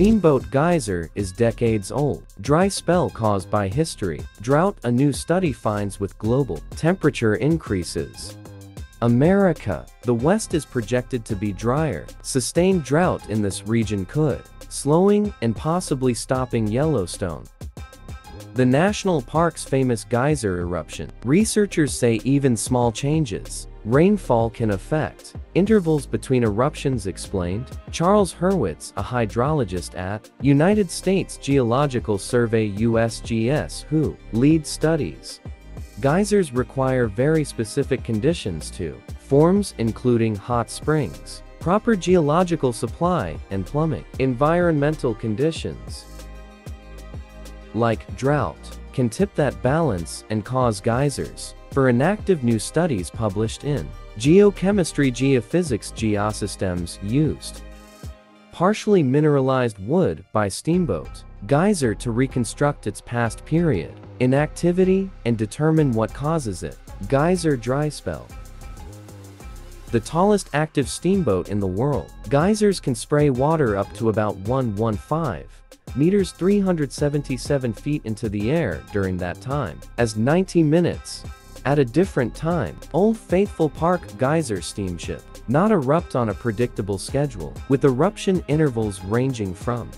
Steamboat Geyser is decades old. Dry spell caused by history. Drought, a new study finds with global temperature increases. America. The West is projected to be drier. Sustained drought in this region could slowing and possibly stopping Yellowstone. The national park's famous geyser eruption. Researchers say even small changes rainfall can affect intervals between eruptions, explained Charles Hurwitz, a hydrologist at United States Geological Survey USGS, who leads studies. Geysers require very specific conditions to form, including hot springs, proper geological supply, and plumbing. Environmental conditions, like drought, can tip that balance and cause geysers. For inactive new studies published in Geochemistry, Geophysics, Geosystems used partially mineralized wood by Steamboat Geyser to reconstruct its past period, inactivity, and determine what causes it. Geyser dry spell. The tallest active steamboat in the world. Geysers can spray water up to about 115 meters, 377 feet into the air during that time, as 90 minutes. At a different time, Old Faithful Park Geyser steamship, not erupt on a predictable schedule, with eruption intervals ranging from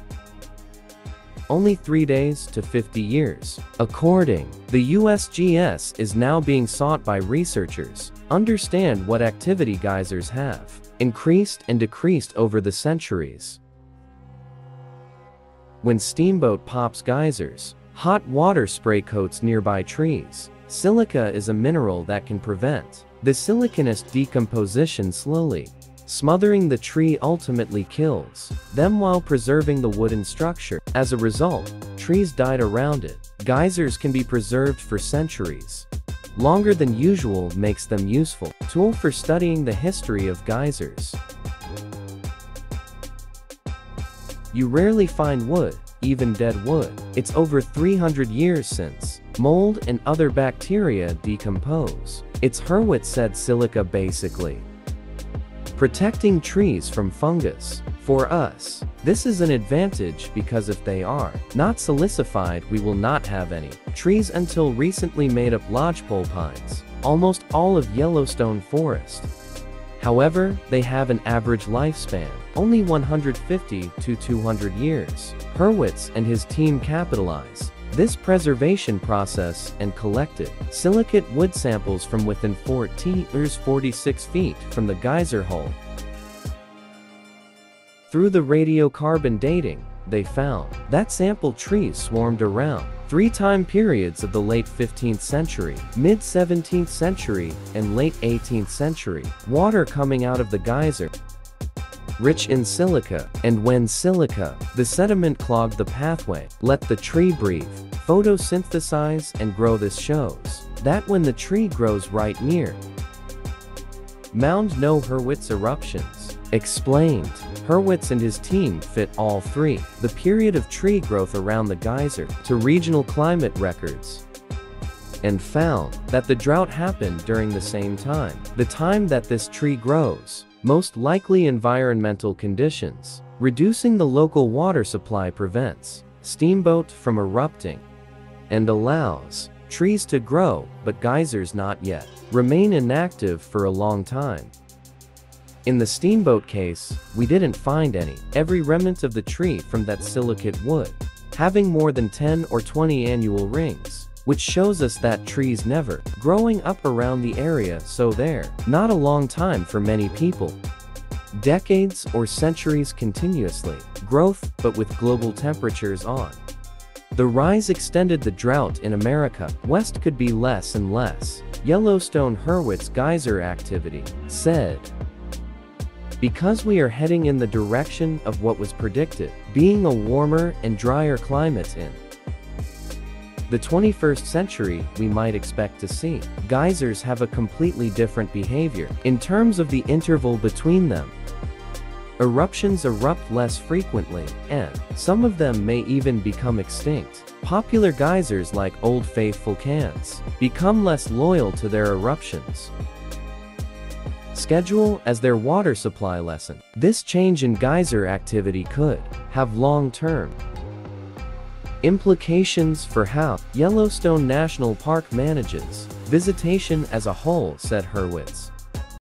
only 3 days to 50 years. According, the USGS is now being sought by researchers, understand what activity geysers have increased and decreased over the centuries. When Steamboat pops geysers, hot water spray coats nearby trees. Silica is a mineral that can prevent the siliconous decomposition slowly. Smothering the tree ultimately kills them while preserving the wooden structure. As a result, trees died around it. Geysers can be preserved for centuries. Longer than usual makes them useful tool for studying the history of geysers. You rarely find wood, even dead wood. It's over 300 years since mold and other bacteria decompose. It's Hurwitz said silica basically protecting trees from fungus. For us, this is an advantage because if they are not silicified, we will not have any trees. Until recently, made up lodgepole pines, almost all of Yellowstone forest. However, they have an average lifespan, only 150 to 200 years. Hurwitz and his team capitalize this preservation process and collected silicate wood samples from within 14 years, 46 feet from the geyser hole. Through the radiocarbon dating, they found that sample trees swarmed around three time periods of the late 15th century, mid 17th century, and late 18th century. Water coming out of the geyser rich in silica, and when silica, the sediment clogged the pathway, let the tree breathe, photosynthesize, and grow. This shows that when the tree grows right near mound, no Hurwitz eruptions, explained. Hurwitz and his team fit all three, the period of tree growth around the geyser, to regional climate records, and found that the drought happened during the same time, the time that this tree grows. Most likely environmental conditions. Reducing the local water supply prevents Steamboat from erupting and allows trees to grow, but geysers not yet remain inactive for a long time. In the Steamboat case, we didn't find any. Every remnant of the tree from that silicate wood having more than 10 or 20 annual rings, which shows us that trees never growing up around the area, so they're not a long time for many people. Decades or centuries continuously growth, but with global temperatures on the rise extended the drought in America. West could be less and less Yellowstone Hurwitz geyser activity, said, because we are heading in the direction of what was predicted, being a warmer and drier climate in the 21st century, we might expect to see geysers have a completely different behavior in terms of the interval between them. Eruptions erupt less frequently, and some of them may even become extinct. Popular geysers like Old Faithful cans become less loyal to their eruptions. schedule as their water supply lessen. This change in geyser activity could have long-term implications for how Yellowstone National Park manages visitation as a whole, said Hurwitz.